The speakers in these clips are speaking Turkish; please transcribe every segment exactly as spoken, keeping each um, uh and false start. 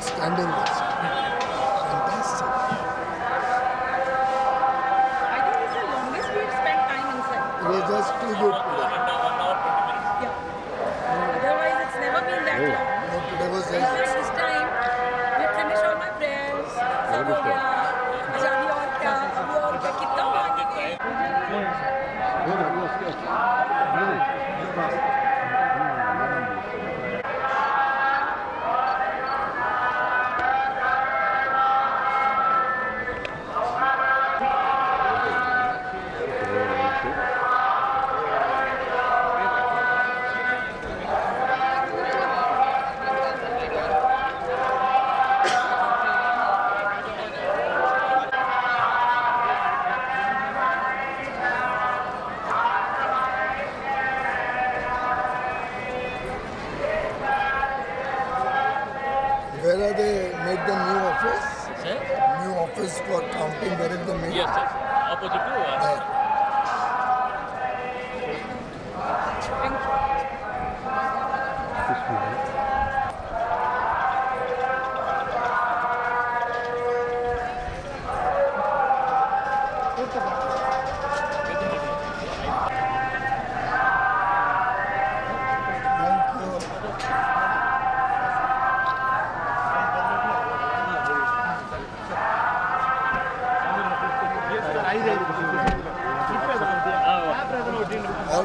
scandalous. Fantastic. I think it's the longest we've spent time inside. It was just too good today. Yeah. Otherwise, it's never been that long. No, today was just. This is time. We finished all my prayers. Sab ho gaya. Ajani aur kya? Ab aur kya? Kitna baaki hai? Really? Where are they made the new office? Sir? New office for counting, where is the main? Yes, sir. Opposite to us. There. Thank you. This one, right? All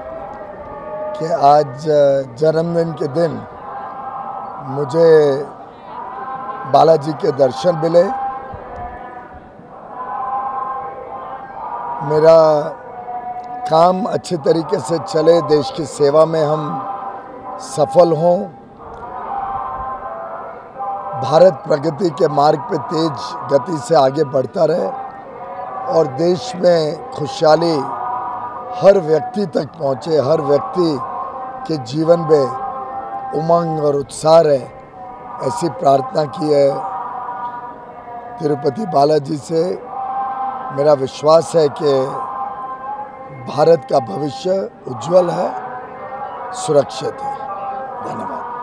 कि आज जन्मदिन के दिन मुझे बालाजी के दर्शन मिले। मेरा काम अच्छे तरीके से चले, देश की सेवा में हम सफल हों, भारत प्रगति के मार्ग पे तेज गति से आगे बढ़ता रहे और देश में खुशहाली हर व्यक्ति तक पहुँचे, हर व्यक्ति के जीवन में उमंग और उत्साह है, ऐसी प्रार्थना की है तिरुपति बालाजी से। मेरा विश्वास है कि भारत का भविष्य उज्जवल है, सुरक्षित है। धन्यवाद।